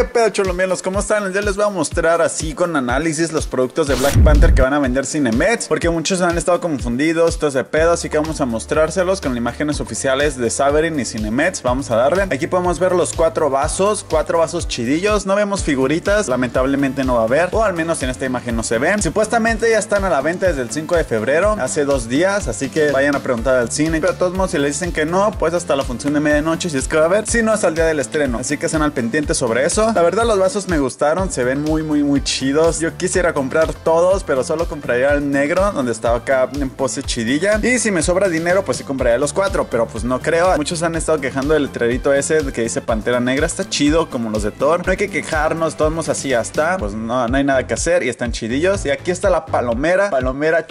¿Qué pedo, cholomielos? ¿Cómo están? Ya les voy a mostrar así con análisis los productos de Black Panther que van a vender Cinemets, porque muchos han estado confundidos, todo ese pedo, así que vamos a mostrárselos con imágenes oficiales de Saber y Cinemets. Vamos a darle. Aquí podemos ver los cuatro vasos chidillos. No vemos figuritas, lamentablemente no va a haber, o al menos en esta imagen no se ven. Supuestamente ya están a la venta desde el 5 de febrero, hace 2 días, así que vayan a preguntar al cine. Pero a todos modos, si le dicen que no, pues hasta la función de medianoche, si es que va a haber, si no, hasta el día del estreno. Así que estén al pendiente sobre eso. La verdad, los vasos me gustaron, se ven muy chidos. Yo quisiera comprar todos, pero solo compraría el negro, donde estaba acá en pose chidilla. Y si me sobra dinero, pues sí compraría los 4, pero pues no creo. Muchos han estado quejando del letrerito ese que dice Pantera Negra. Está chido, como los de Thor. No hay que quejarnos, todos así ya está. Pues no hay nada que hacer y están chidillos. Y aquí está la palomera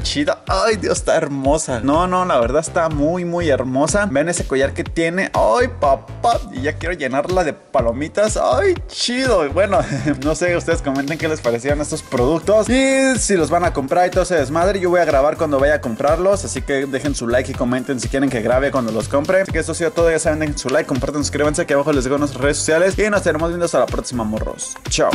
chida. Ay, Dios, está hermosa. No, la verdad está muy hermosa. Vean ese collar que tiene. Ay, papá. Y ya quiero llenarla de palomitas. Ay, chido. Bueno, no sé, ustedes comenten qué les parecieron estos productos y si los van a comprar y todo ese desmadre. Yo voy a grabar cuando vaya a comprarlos, así que dejen su like y comenten si quieren que grabe cuando los compre. Así que eso ha sido todo, ya saben, dejen su like, compartan, suscríbanse, que abajo les dejo nuestras redes sociales y nos estaremos viendo hasta la próxima, morros. Chao.